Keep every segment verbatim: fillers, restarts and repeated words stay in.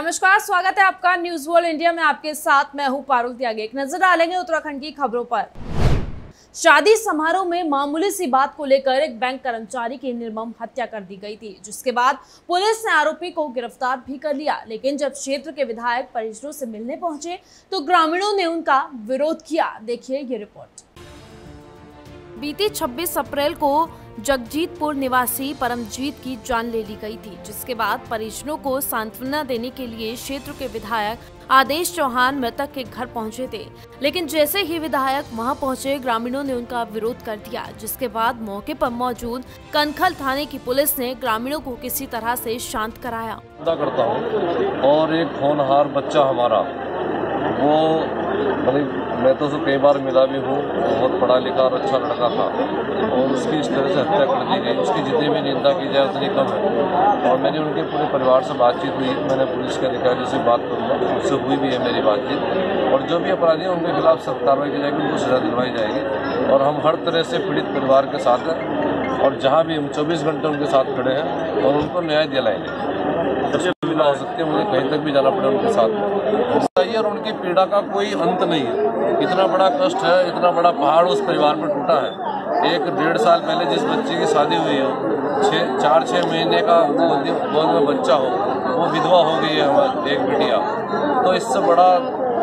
नमस्कार, स्वागत है आपका न्यूज वर्ल्ड इंडिया में। आपके साथ मैं हूं पारुल त्यागी। एक नजर डालेंगे उत्तराखंड की खबरों पर। शादी समारोह में मामूली सी बात को लेकर एक बैंक कर्मचारी की निर्मम हत्या कर दी गई थी, जिसके बाद पुलिस ने आरोपी को गिरफ्तार भी कर लिया। लेकिन जब क्षेत्र के विधायक परिजनों से मिलने पहुंचे तो ग्रामीणों ने उनका विरोध किया। देखिए ये रिपोर्ट। बीती छब्बीस अप्रैल को जगजीतपुर निवासी परमजीत की जान ले ली गई थी, जिसके बाद परिजनों को सांत्वना देने के लिए क्षेत्र के विधायक आदेश चौहान मृतक के घर पहुंचे थे। लेकिन जैसे ही विधायक वहां पहुंचे, ग्रामीणों ने उनका विरोध कर दिया, जिसके बाद मौके पर मौजूद कनखल थाने की पुलिस ने ग्रामीणों को किसी तरह से शांत कराया। करता हूं और एक होनहार बच्चा हमारा, वो मैं तो उसको कई बार मिला भी हूँ, बहुत पढ़ा लिखा और अच्छा लड़का था, और उसकी इस तरह से हत्या कर दी गई। उसकी जितनी भी निंदा की जाए उतनी कम है। और मेरी उनके पूरे परिवार से बातचीत हुई, मैंने पुलिस के अधिकारी से बात करूँगा, उससे हुई भी है मेरी बातचीत। और जो भी अपराधी हैं उनके खिलाफ सख्त कार्रवाई की जाएगी, उनको सजा दिलवाई जाएगी। और हम हर तरह से पीड़ित परिवार के साथ हैं, और जहाँ भी हम चौबीस घंटे उनके साथ खड़े हैं और उनको न्याय दिलाएंगे। हो सकते हैं, मुझे कहीं तक भी जाना पड़े उनके साथ सही। और उनकी पीड़ा का कोई अंत नहीं है। इतना बड़ा कष्ट है, इतना बड़ा पहाड़ उस परिवार पर टूटा है। एक डेढ़ साल पहले जिस बच्चे की शादी हुई हो, छः चार छः महीने का वो गोद में बच्चा हो, वो विधवा हो गई है हमारी एक बेटिया। तो इससे बड़ा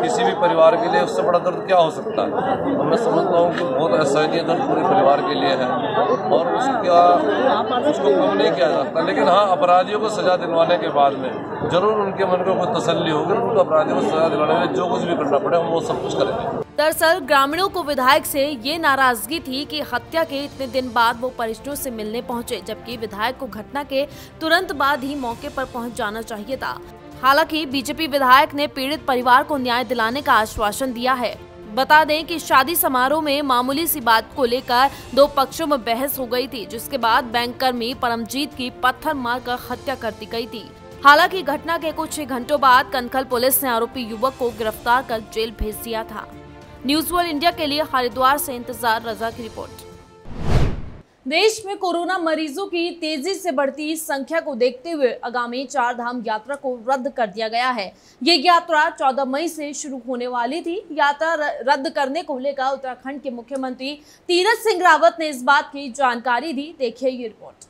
किसी भी परिवार के लिए उससे बड़ा दर्द क्या हो सकता है। तो मैं समझता हूँ कि बहुत असहनीय दर्द पूरे परिवार के लिए है, और उसका उसको कम नहीं किया जाता। लेकिन हाँ, अपराधियों को सजा दिलवाने के बाद में जरूर उनके मन को कुछ तसल्ली होगी। उनको अपराधियों को सजा दिलवाने में जो कुछ भी करना पड़े हम वो सब कुछ करेंगे। दरअसल ग्रामीणों को विधायक से ये नाराजगी थी कि हत्या के इतने दिन बाद वो परिजनों से मिलने पहुंचे, जबकि विधायक को घटना के तुरंत बाद ही मौके पर पहुंच जाना चाहिए था। हालांकि बीजेपी विधायक ने पीड़ित परिवार को न्याय दिलाने का आश्वासन दिया है। बता दें कि शादी समारोह में मामूली सी बात को लेकर दो पक्षों में बहस हो गई थी, जिसके बाद बैंक कर्मी परमजीत की पत्थर मारकर हत्या कर दी गई थी। हालांकि घटना के कुछ घंटों बाद कनखल पुलिस ने आरोपी युवक को गिरफ्तार कर जेल भेज दिया था। न्यूज वर्ल्ड इंडिया के लिए हरिद्वार से इंतजार रजा की रिपोर्ट। देश में कोरोना मरीजों की तेजी से बढ़ती संख्या को देखते हुए आगामी चार धाम यात्रा को रद्द कर दिया गया है। ये यात्रा चौदह मई से शुरू होने वाली थी। यात्रा रद्द करने को लेकर उत्तराखंड के मुख्यमंत्री तीरथ सिंह रावत ने इस बात की जानकारी दी। देखिए ये रिपोर्ट।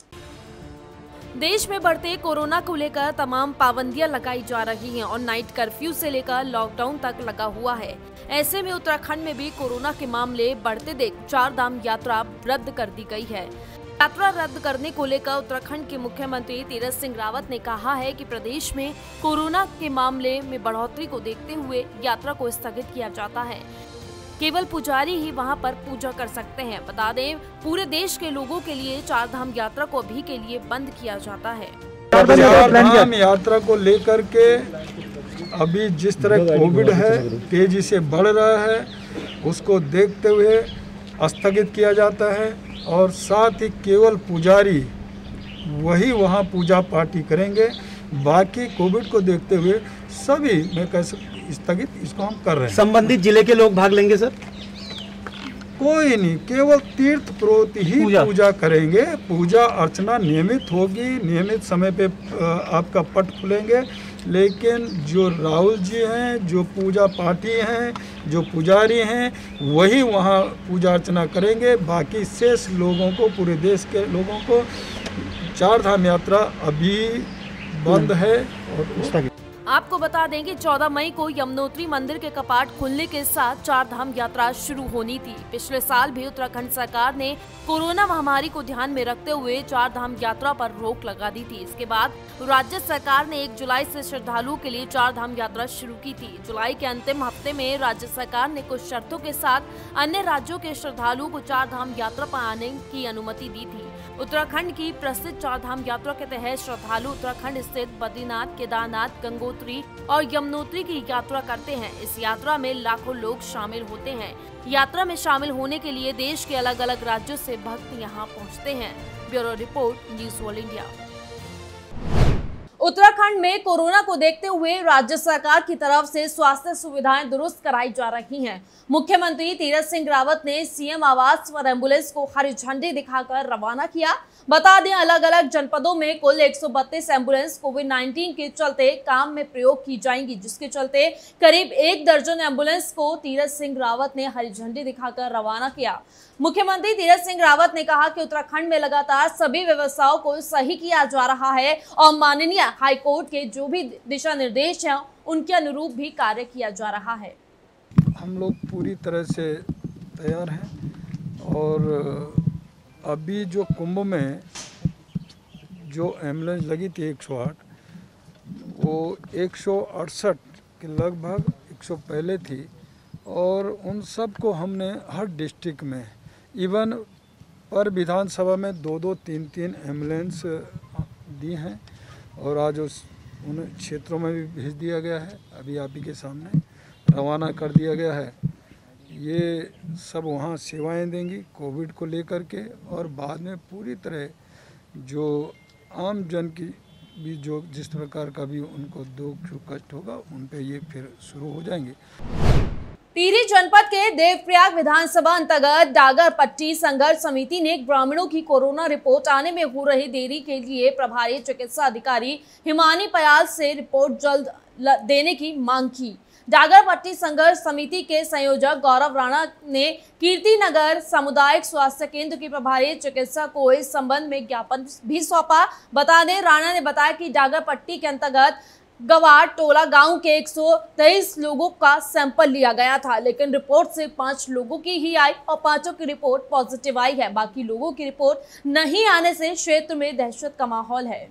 देश में बढ़ते कोरोना को लेकर तमाम पाबंदियां लगाई जा रही हैं और नाइट कर्फ्यू से लेकर लॉकडाउन तक लगा हुआ है। ऐसे में उत्तराखंड में भी कोरोना के मामले बढ़ते देख चार धाम यात्रा रद्द कर दी गई है। यात्रा रद्द करने को लेकर उत्तराखंड के मुख्यमंत्री तीरथ सिंह रावत ने कहा है कि प्रदेश में कोरोना के मामले में बढ़ोतरी को देखते हुए यात्रा को स्थगित किया जाता है। केवल पुजारी ही वहां पर पूजा कर सकते हैं। बता दें, पूरे देश के लोगों के लिए चार धाम यात्रा को अभी के लिए बंद किया जाता है। चार धाम यात्रा को लेकर के अभी जिस तरह कोविड है तेजी से बढ़ रहा है, उसको देखते हुए स्थगित किया जाता है। और साथ ही केवल पुजारी वही वहां पूजा पाठी करेंगे, बाकी कोविड को देखते हुए सभी मैं कह सकता स्थगित इसको हम कर रहे हैं। संबंधित जिले के लोग भाग लेंगे सर? कोई नहीं, केवल तीर्थ प्रोत ही पूजा, पूजा करेंगे। पूजा अर्चना नियमित होगी, नियमित समय पे आपका पट खुलेंगे। लेकिन जो राहुल जी हैं, जो पूजा पाठी हैं, जो पुजारी हैं, वही वहाँ पूजा अर्चना करेंगे। बाकी शेष लोगों को, पूरे देश के लोगों को चार धाम यात्रा अभी बंद है। और आपको बता दें कि चौदह मई को यमुनोत्री मंदिर के कपाट खुलने के साथ चार धाम यात्रा शुरू होनी थी। पिछले साल भी उत्तराखंड सरकार ने कोरोना महामारी को ध्यान में रखते हुए चार धाम यात्रा पर रोक लगा दी थी। इसके बाद राज्य सरकार ने एक जुलाई से श्रद्धालुओं के लिए चार धाम यात्रा शुरू की थी। जुलाई के अंतिम हफ्ते में राज्य सरकार ने कुछ शर्तों के साथ अन्य राज्यों के श्रद्धालुओं को चार धाम यात्रा पर आने की अनुमति दी थी। उत्तराखंड की प्रसिद्ध चार धाम यात्रा के तहत श्रद्धालु उत्तराखंड स्थित बद्रीनाथ, केदारनाथ, गंगोत्री और यमुनोत्री की यात्रा करते हैं। इस यात्रा में लाखों लोग शामिल होते हैं। यात्रा में शामिल होने के लिए देश के अलग अलग राज्यों से भक्त यहां पहुंचते हैं। Bureau report, news world India. Uttarakhand में कोरोना को देखते हुए राज्य सरकार की तरफ से स्वास्थ्य सुविधाएं दुरुस्त कराई जा रही हैं। मुख्यमंत्री तीरथ सिंह रावत ने सीएम आवास पर एम्बुलेंस को हरी झंडी दिखाकर रवाना किया। बता दें, अलग अलग जनपदों में कुल एक सौ बत्तीस एम्बुलेंस कोविड नाइन्टीन के चलते काम में प्रयोग की जाएंगी, जिसके चलते करीब एक दर्जन एम्बुलेंस को तीरथ सिंह रावत ने हरी झंडी दिखाकर रवाना किया। मुख्यमंत्री तीरथ सिंह रावत ने कहा कि उत्तराखंड में लगातार सभी व्यवस्थाओं को सही किया जा रहा है और माननीय हाईकोर्ट के जो भी दिशा निर्देश हैं उनके अनुरूप भी कार्य किया जा रहा है। हम लोग पूरी तरह से तैयार हैं और अभी जो कुंभ में जो एम्बुलेंस लगी थी एक सौ आठ, वो एक सौ अड़सठ के लगभग एक सौ पहले थी और उन सब को हमने हर डिस्ट्रिक्ट में इवन पर विधानसभा में दो दो तीन तीन एम्बुलेंस दी हैं और आज उस उन क्षेत्रों में भी भेज दिया गया है। अभी आप ही के सामने रवाना कर दिया गया है। ये सब वहाँ सेवाएं देंगी कोविड को लेकर के और बाद में पूरी तरह जो आम जन की भी जो जिस प्रकार का भी उनको दुख कष्ट होगा उन पे ये फिर शुरू हो जाएंगे। टिहरी जनपद के देवप्रयाग विधानसभा अंतर्गत डागर पट्टी संघर्ष समिति ने ग्रामीणों की कोरोना रिपोर्ट आने में हो रही देरी के लिए प्रभारी चिकित्सा अधिकारी हिमानी पयाल से रिपोर्ट जल्द देने की मांग की। डागर पट्टी संघर्ष समिति के संयोजक गौरव राणा ने कीर्ति नगर सामुदायिक स्वास्थ्य केंद्र की प्रभारी चिकित्सा को इस संबंध में ज्ञापन भी सौंपा। बता दें, राणा ने बताया कि डागर पट्टी के अंतर्गत गवार टोला गांव के एक सौ तेईस लोगों का सैंपल लिया गया था, लेकिन रिपोर्ट से पांच लोगों की ही आई और पांचों की रिपोर्ट पॉजिटिव आई है। बाकी लोगों की रिपोर्ट नहीं आने से क्षेत्र में दहशत का माहौल है।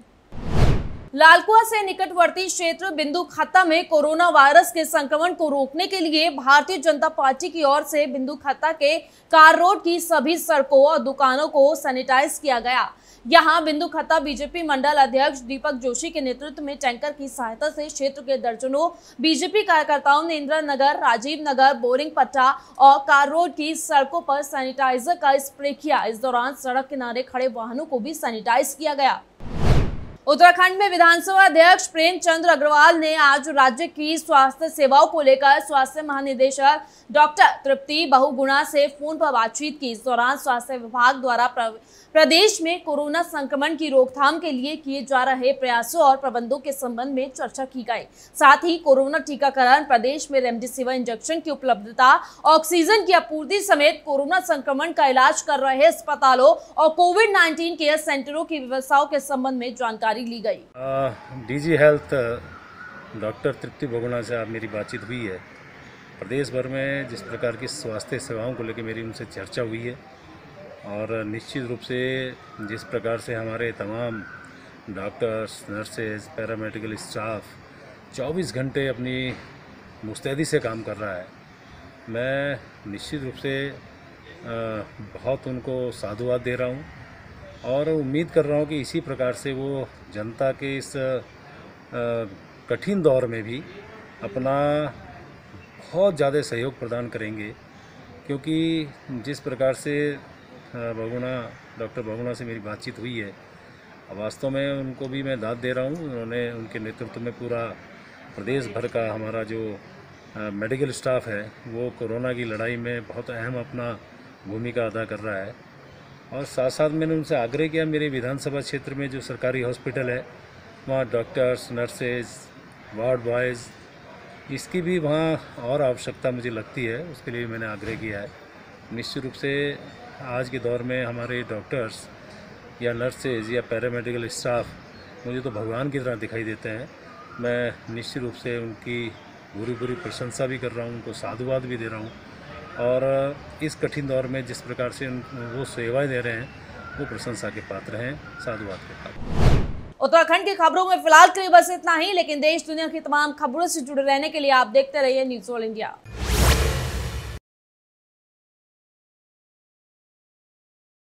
लालकुआ से निकटवर्ती क्षेत्र बिंदु खत्ता में कोरोना वायरस के संक्रमण को रोकने के लिए भारतीय जनता पार्टी की ओर से बिंदु खत्ता के कार रोड की सभी सड़कों और दुकानों को सैनिटाइज किया गया। यहां बिंदु खत्ता बीजेपी मंडल अध्यक्ष दीपक जोशी के नेतृत्व में टैंकर की सहायता से क्षेत्र के दर्जनों बीजेपी कार्यकर्ताओं ने इंदिरा नगर, राजीव नगर, बोरिंग पट्टा और कार रोड की सड़कों पर सैनिटाइजर का स्प्रे किया। इस दौरान सड़क किनारे खड़े वाहनों को भी सैनिटाइज किया गया। उत्तराखंड में विधानसभा अध्यक्ष प्रेमचंद अग्रवाल ने आज राज्य की स्वास्थ्य सेवाओं को लेकर स्वास्थ्य महानिदेशक डॉक्टर तृप्ति बहुगुणा से फोन पर बातचीत की। इस दौरान स्वास्थ्य विभाग द्वारा प्रदेश में कोरोना संक्रमण की रोकथाम के लिए किए जा रहे प्रयासों और प्रबंधों के संबंध में चर्चा की गई। साथ ही कोरोना टीकाकरण, प्रदेश में रेमडेसिविर इंजेक्शन की उपलब्धता, ऑक्सीजन की आपूर्ति समेत कोरोना संक्रमण का इलाज कर रहे अस्पतालों और कोविड नाइन्टीन केयर सेंटरों की व्यवस्थाओं के संबंध में जानकारी ली गई। DG health doctor Tripti Bahuguna से आप मेरी बातचीत हुई है। प्रदेश भर में जिस प्रकार की स्वास्थ्य सेवाओं को लेकर मेरी उनसे चर्चा हुई है और निश्चित रूप से जिस प्रकार से हमारे तमाम डॉक्टर्स, नर्सेज, पैरामेडिकल स्टाफ चौबीस घंटे अपनी मुस्तैदी से काम कर रहा है, मैं निश्चित रूप से बहुत उनको साधुवाद दे रहा हूँ और उम्मीद कर रहा हूं कि इसी प्रकार से वो जनता के इस कठिन दौर में भी अपना बहुत ज़्यादा सहयोग प्रदान करेंगे, क्योंकि जिस प्रकार से बहुगुणा डॉक्टर बहुगुणा से मेरी बातचीत हुई है, वास्तव में उनको भी मैं दाद दे रहा हूं। उन्होंने उनके नेतृत्व में पूरा प्रदेश भर का हमारा जो मेडिकल स्टाफ है वो कोरोना की लड़ाई में बहुत अहम अपना भूमिका अदा कर रहा है और साथ साथ मैंने उनसे आग्रह किया मेरे विधानसभा क्षेत्र में जो सरकारी हॉस्पिटल है वहाँ डॉक्टर्स, नर्सेज, वार्ड बॉयज़ इसकी भी वहाँ और आवश्यकता मुझे लगती है, उसके लिए मैंने आग्रह किया है। निश्चित रूप से आज के दौर में हमारे डॉक्टर्स या नर्सेज या पैरामेडिकल स्टाफ मुझे तो भगवान की तरह दिखाई देते हैं। मैं निश्चित रूप से उनकी पूरी पूरी प्रशंसा भी कर रहा हूँ, उनको साधुवाद भी दे रहा हूँ और इस कठिन दौर में जिस प्रकार से वो सेवाएं दे रहे हैं वो प्रशंसा के पात्र हैं, साधुवाद के पात्र। उत्तराखंड की खबरों में फिलहाल के लिए बस इतना ही, लेकिन देश दुनिया की तमाम खबरों से जुड़े रहने के लिए आप देखते रहिए न्यूज वर्ल्ड इंडिया।